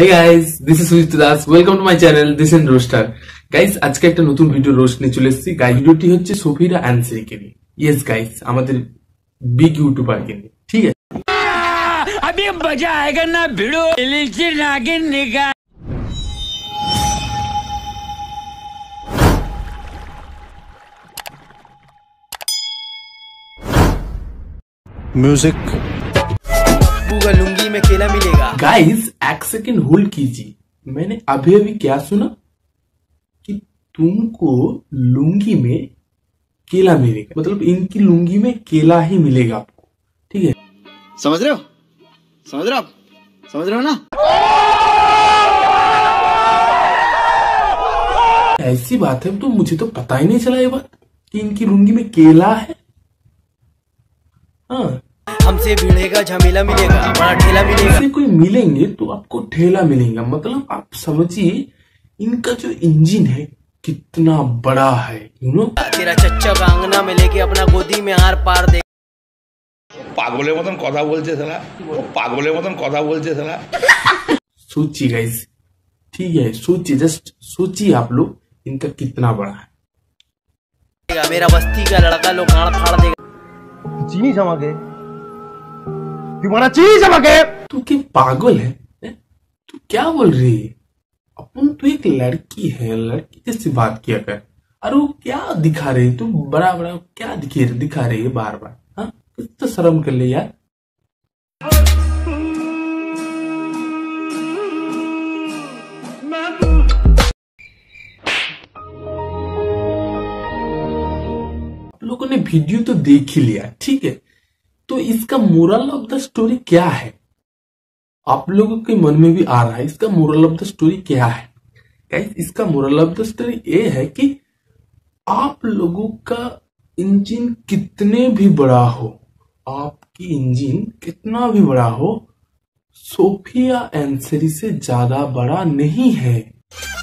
Hey guys, this is Sujeet Das. Welcome to my channel. This is Roaster. Guys, आज के एक नतुन video roast निचुले इसी guys video टी होच्छे सोफिया आंसारी के लिए. Yes guys, आमादेर big YouTuber के लिए. ठीक है. अभी मजा आएगा ना वीडियो इलिची नागिन निकाल. म्यूजिक. लुंगी में केला मिलेगा. गाइस एक सेकेंड होल्ड कीजिए. मैंने अभी अभी क्या सुना कि तुमको लुंगी में केला मिलेगा, मतलब इनकी लुंगी में केला ही मिलेगा आपको. ठीक है, समझ रहे हो? समझ रहे हो आप? समझ रहे हो ना? ऐसी बात है तो मुझे तो पता ही नहीं चला ये बात कि इनकी लुंगी में केला है. हाँ, हमसे भिड़ेगा झमेला मिलेगा, बड़ा ठेला मिलेगा. इससे कोई मिलेंगे तो आपको ठेला मिलेगा, मतलब आप समझिए इनका जो इंजन है कितना बड़ा है. यू नो, तेरा चच्चा आंगना में लेके अपना गोदी में आर पार दे. पागलेर मतन कथा बोलते साला, पागलेर मतन कथा बोलते साला. सोचिए गाइस, ठीक है, सोचिए, जस्ट सोचिए आप लोग इनका कितना बड़ा है. मेरा बस्ती का लड़का लोग फाड़ देगा. चीनी जमा के चीज तू क्या पागल है? तू क्या बोल रही है? अपन तो एक लड़की है, लड़की जैसे बात किया कर. अरे वो क्या दिखा रही है? तू बड़ा बड़ा क्या दिखा रही है बार बार? हाँ, कुछ तो शर्म कर ले यार. आप लोगों ने वीडियो तो देख ही लिया, ठीक है, तो इसका मोरल ऑफ द स्टोरी क्या है? आप लोगों के मन में भी आ रहा है इसका मोरल ऑफ द स्टोरी क्या है? गाइस, इसका मोरल ऑफ द स्टोरी ये है कि आप लोगों का इंजन कितने भी बड़ा हो, आपकी इंजन कितना भी बड़ा हो, सोफिया एंसरी से ज्यादा बड़ा नहीं है.